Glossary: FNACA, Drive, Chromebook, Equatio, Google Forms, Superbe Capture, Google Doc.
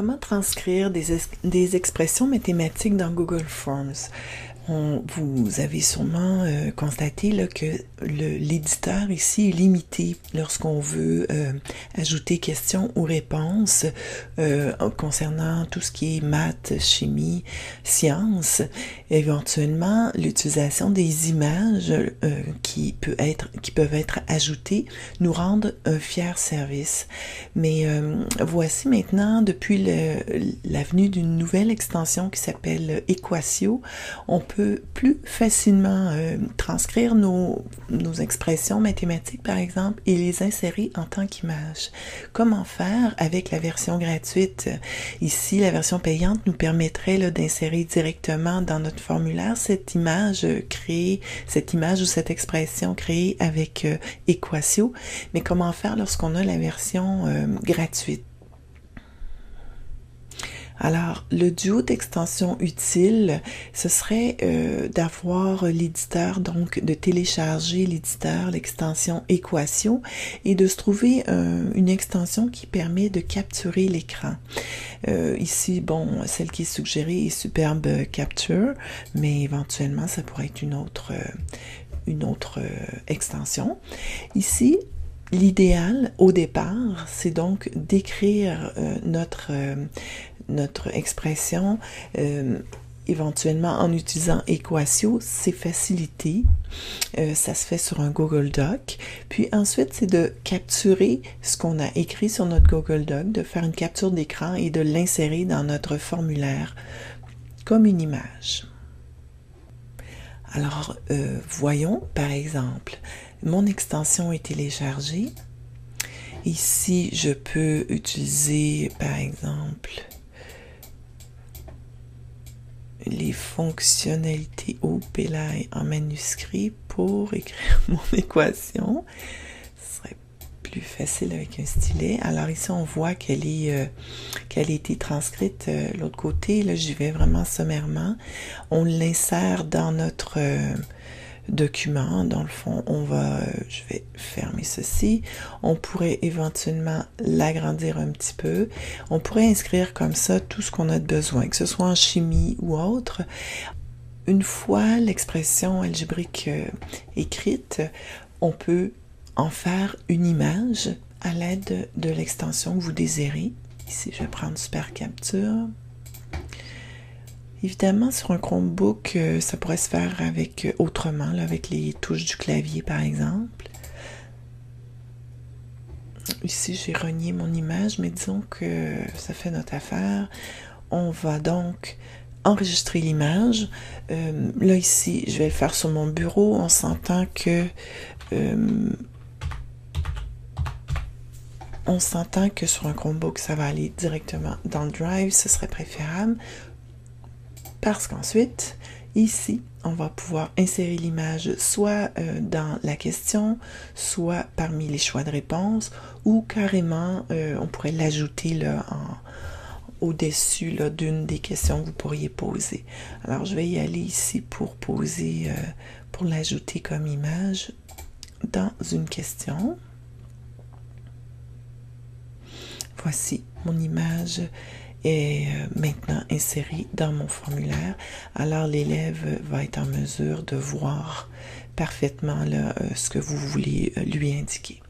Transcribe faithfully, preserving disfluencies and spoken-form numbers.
Comment transcrire des, es- des expressions mathématiques dans Google Forms? On, vous avez sûrement euh, constaté là, que le, l'éditeur ici est limité lorsqu'on veut euh, ajouter questions ou réponses euh, concernant tout ce qui est maths, chimie, sciences. Éventuellement, l'utilisation des images euh, qui, peut être, qui peuvent être ajoutées nous rendent un fier service. Mais euh, voici maintenant, depuis le, la venue d'une nouvelle extension qui s'appelle Equatio, on peut plus facilement euh, transcrire nos, nos expressions mathématiques, par exemple, et les insérer en tant qu'image. Comment faire avec la version gratuite? Ici, la version payante nous permettrait là, d'insérer directement dans notre formulaire cette image créée, cette image ou cette expression créée avec euh, Equatio. Mais comment faire lorsqu'on a la version euh, gratuite? Alors, le duo d'extensions utiles, ce serait euh, d'avoir l'éditeur, donc de télécharger l'éditeur, l'extension Equatio, et de se trouver euh, une extension qui permet de capturer l'écran. Euh, ici, bon, celle qui est suggérée est Superbe Capture, mais éventuellement, ça pourrait être une autre, euh, une autre euh, extension. Ici, l'idéal, au départ, c'est donc d'écrire euh, notre, euh, notre expression, euh, éventuellement en utilisant Equatio, c'est facilité. Euh, ça se fait sur un Google Doc. Puis ensuite, c'est de capturer ce qu'on a écrit sur notre Google Doc, de faire une capture d'écran et de l'insérer dans notre formulaire comme une image. Alors, euh, voyons par exemple. Mon extension est téléchargée. Ici, je peux utiliser, par exemple, les fonctionnalités O P L A en manuscrit pour écrire mon équation. Ce serait plus facile avec un stylet. Alors ici, on voit qu'elle est, euh, qu'elle a été transcrite euh, l'autre côté. Là, j'y vais vraiment sommairement. On l'insère dans notre... Euh, document. Dans le fond, on va, euh, je vais fermer ceci. On pourrait éventuellement l'agrandir un petit peu. On pourrait inscrire comme ça tout ce qu'on a de besoin, que ce soit en chimie ou autre. Une fois l'expression algébrique euh, écrite, on peut en faire une image à l'aide de l'extension que vous désirez. Ici, je vais prendre Super Capture. Évidemment, sur un Chromebook, ça pourrait se faire avec autrement, là, avec les touches du clavier, par exemple. Ici, j'ai renié mon image, mais disons que ça fait notre affaire. On va donc enregistrer l'image. Euh, là, ici, je vais le faire sur mon bureau. On s'entend que... Euh, on s'entend que sur un Chromebook, ça va aller directement dans le Drive. Ce serait préférable. Parce qu'ensuite, ici, on va pouvoir insérer l'image soit euh, dans la question, soit parmi les choix de réponse, ou carrément, euh, on pourrait l'ajouter là, en, au-dessus là, d'une des questions que vous pourriez poser. Alors, je vais y aller ici pour poser, euh, pour l'ajouter comme image dans une question. Voici mon image. Est maintenant inséré dans mon formulaire. Alors, l'élève va être en mesure de voir parfaitement là, ce que vous voulez lui indiquer.